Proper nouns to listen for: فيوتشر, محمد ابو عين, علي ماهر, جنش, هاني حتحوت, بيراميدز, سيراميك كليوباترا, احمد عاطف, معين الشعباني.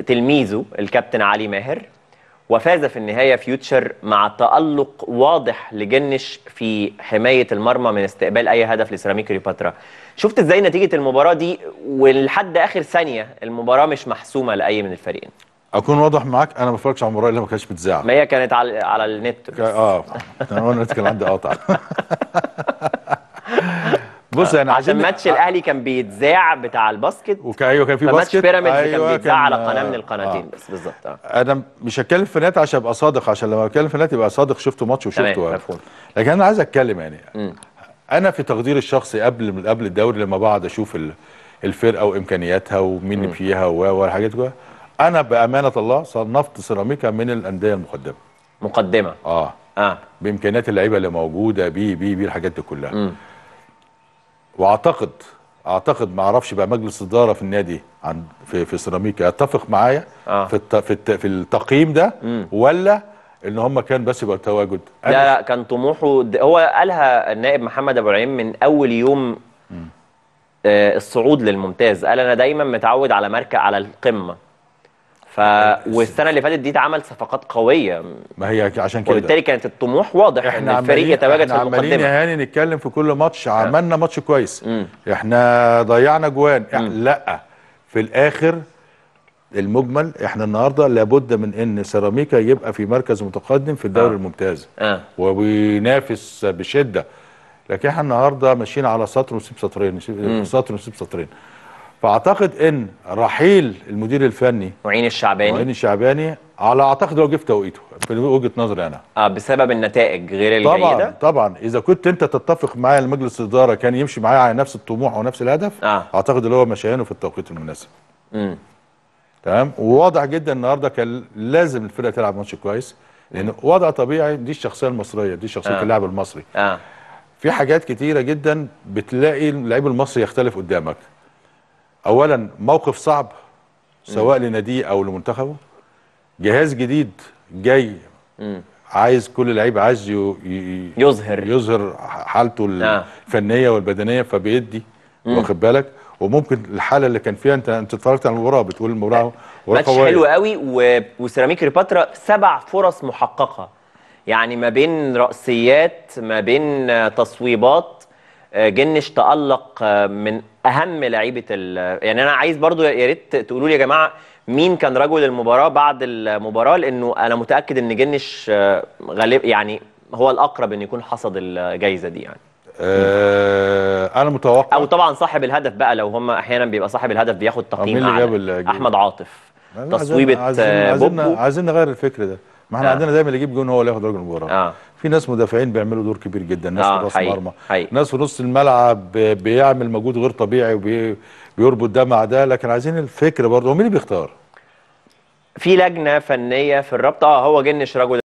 تلميذه الكابتن علي ماهر، وفاز في النهاية فيوتشر مع تألق واضح لجنش في حماية المرمى من استقبال أي هدف لسيراميك كليوباترا. شفت ازاي نتيجة المباراة دي ولحد آخر ثانية المباراة مش محسومة لأي من الفريقين؟ أكون واضح معاك، أنا ما بتفرجش على المباراة اللي ما كانتش بتذاع. ما هي كانت على النت بس. النت كان عندي قاطع. بص يعني عشان ماتش الاهلي كان بيتذاع بتاع الباسكت، ايوه كان في باسكت، ماتش بيراميدز كان بيتذاع على قناه من القناتين بس بالظبط. انا مش هتكلم في نت عشان ابقى صادق، عشان لما اتكلم في نت يبقى صادق، شفته ماتش وشفته، لكن انا عايز اتكلم يعني انا في تقديري الشخصي قبل الدوري لما بقعد اشوف الفرقه وامكانياتها ومين اللي فيها والحاجات دي، انا بامانه الله صنفت سيراميكا من الانديه المقدمه بامكانيات اللعيبه اللي موجوده بي الحاجات دي كلها. واعتقد ما اعرفش بقى مجلس الاداره في النادي في سيراميكا يتفق معايا في التقييم ده ولا ان هم كان بس يبقى التواجد. لا كان طموحه، هو قالها النائب محمد ابو عين من اول يوم الصعود للممتاز، قال انا دايما متعود على مركز على القمه، والسنه اللي فاتت دي اتعمل صفقات قويه، ما هي عشان كده وبالتالي كانت الطموح واضح ان الفريق يتواجد في المقدمه. عمالين يا هاني نتكلم في كل ماتش، عملنا ماتش كويس، احنا ضيعنا جوان، لا في الاخر المجمل احنا النهارده لابد من ان سيراميكا يبقى في مركز متقدم في الدوري الممتاز وبينافس بشده، لكن احنا النهارده ماشيين على سطر ونسيب سطرين، سطر ونسيب سطرين. فاعتقد ان رحيل المدير الفني معين الشعباني على اعتقد لو جه في توقيته في وجهه نظري انا بسبب النتائج غير الجيده. طبعا اذا كنت انت تتفق معايا المجلس الاداره كان يمشي معايا على نفس الطموح ونفس الهدف، اعتقد اللي هو مشيانه في التوقيت المناسب. تمام، وواضح جدا النهارده كان لازم الفرقه تلعب ماتش كويس، لان وضع طبيعي، دي الشخصيه المصريه، دي شخصيه اللاعب المصري. في حاجات كتيره جدا بتلاقي اللاعب المصري يختلف قدامك، اولا موقف صعب سواء لناديه او لمنتخبه، جهاز جديد جاي عايز كل لعيب عايز يظهر حالته الفنيه والبدنيه، فبيدي واخد بالك، وممكن الحاله اللي كان فيها انت اتفرجت على المباراه، بتقول المباراه ماتش حلو قوي، وسيراميك كليوباترا 7 فرص محققه، يعني ما بين راسيات ما بين تصويبات، جنش تألق من اهم لعيبه يعني انا عايز برضو يا ريت تقولوا لي يا جماعه مين كان رجل المباراه بعد المباراه، لانه انا متاكد ان جنش غالب يعني هو الاقرب ان يكون حصد الجائزه دي يعني. انا متوقع، او طبعا صاحب الهدف بقى، لو هم احيانا بيبقى صاحب الهدف بياخد تقييم اعلى، احمد عاطف تصويبه بوبو. عايزين نغير الفكر ده، ما احنا عندنا دايما اللي يجيب جون هو اللي ياخد رجل المباراه. في ناس مدافعين بيعملوا دور كبير جدا، ناس في راس المرمى، ناس في نص الملعب بيعمل مجهود غير طبيعي وبيربط ده مع ده، لكن عايزين الفكر برضه، هو مين اللي بيختار؟ في لجنه فنيه في الرابطه، هو جنش رجل